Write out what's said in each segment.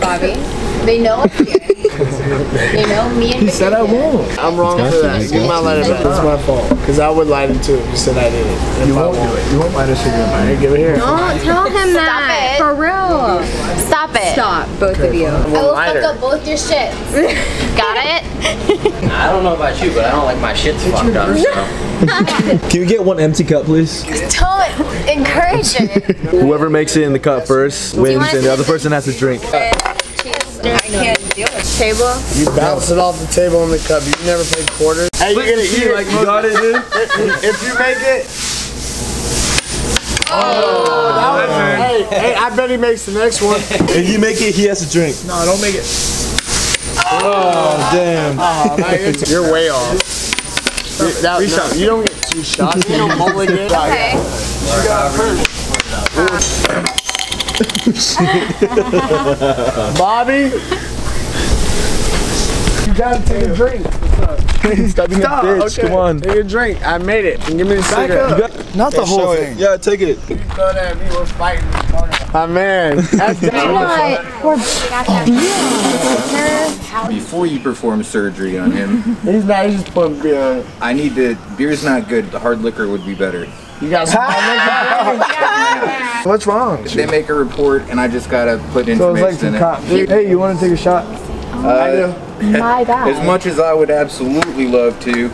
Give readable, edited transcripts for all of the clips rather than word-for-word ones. Bobby. They know I'm here. They know me and he said I won't. I'm wrong for that. You might let it back. That's my fault. Because I would lie to too if you said I didn't. You won't do it. You won't lie to cigarette money. Give it here. Don't tell him that. Stop it. For real. Stop it. Stop, both of you. I will fuck up both your shits. Got it? I don't know about you, but I don't like my shit to fuck up. Can you get one empty cup, please? Don't encourage it. Whoever makes it in the cup first wins, and the other person has to drink. I can't do it. Table? You bounce it off the table in the cup. You never played quarters. Hey, you're gonna eat it. Like you got it, dude. If you make it. Oh, that was, hey, I bet he makes the next one. If you make it, he has to drink. No, don't make it. Oh damn. Oh, right, you're way off. You don't get two shots. You don't mulligan. Okay. You got first. Bobby, you gotta take a drink. What's up? Stop being a bitch. Okay. Come on. Take a drink. I made it. Give me the cigarette. Not the whole thing. Yeah, take it. You throw that at me, we're fighting. My man. That's down. Before you perform surgery on him, he's just putting beer. I need the beer's not good. The hard liquor would be better. You got some yeah. What's wrong? They make a report and I just gotta put information in it. Hey, you wanna take a shot? My bad. As much as I would absolutely love to. No,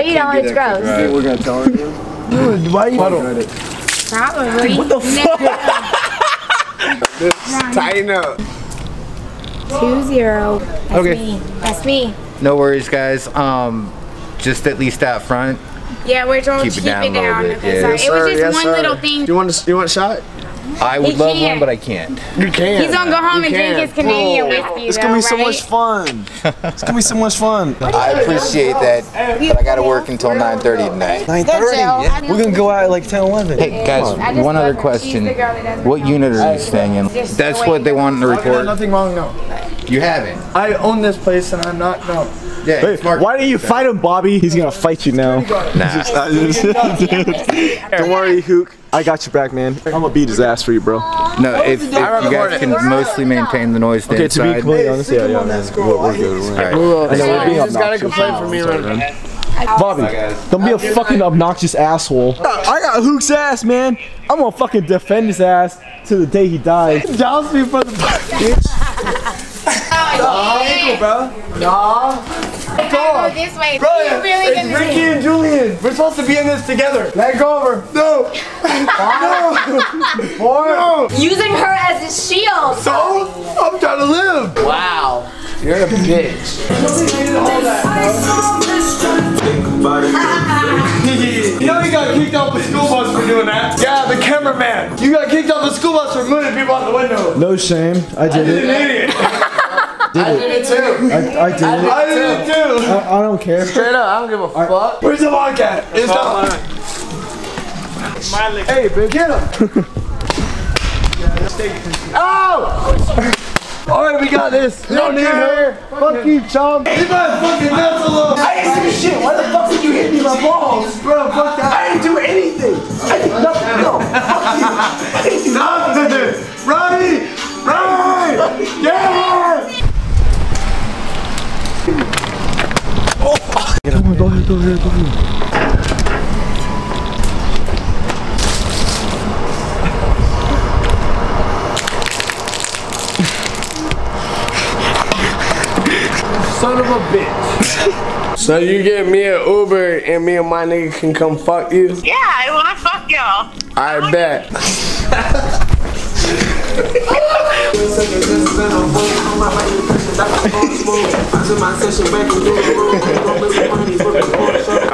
you don't, it's gross. Right. We're gonna tell her. Dude, why you doing it? Probably. What the fuck? Just tighten up. 2-0. That's okay. That's me. No worries, guys. Just at least out front. Yeah, we're trying to keep it down. Okay, yeah. Yes, sir. It was just one little thing. Do you want a shot? I would love one, but I can't. You can't. He's gonna go home and drink his Canadian whiskey. It's gonna be so much fun. It's gonna be so much fun. I appreciate that, but I gotta work until 9:30 tonight. 9:30? We're gonna go out at like 10, 11. Hey guys, one other question. What unit are you staying in? That's what they want in the report. Nothing wrong, no. You haven't. I own this place and I'm not no. Yeah, wait, why didn't you fight him, Bobby? He's gonna fight you now. Nah. Don't worry, Hook. I got your back, man. I'm gonna beat his ass for you, bro. No, if you guys can mostly maintain the noise down. Okay, to be completely honest, we're good. You just gotta complain for me, right? Bobby, don't be a fucking obnoxious asshole. I got Hook's ass, man. I'm gonna fucking defend his ass to the day he dies. Douse me for the bitch. Bro. No. Go go this way. Bro, it's Ricky and Julian. We're supposed to be in this together. Let go of her. No. No. Or no. Using her as a shield. So? I'm trying to live. Wow. You're a bitch. You know you got kicked off the school bus for doing that? Yeah, the cameraman. You got kicked off the school bus for moving people out the window. No shame. I did it. An idiot. I did it too. I did it too. I don't care. Straight up, I don't give a fuck. Where's the vodka at? It's not mine. Hey, bitch, get him. Oh! Alright, we got this. You don't need her. Fuck you, chump. Leave my fucking nuts alone. I ain't do shit. Why the fuck did you hit me in my balls? Bro, fuck that. I didn't do anything. I did nothing. No, fuck you. I didn't do nothing. Robbie! Robbie! Yeah! Son of a bitch. So you get me an Uber and me and my nigga can come fuck you? Yeah, I wanna fuck y'all. I bet.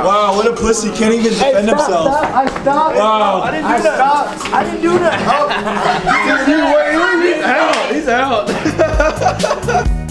Wow, what a pussy, can't even defend himself. I didn't do that. He's out.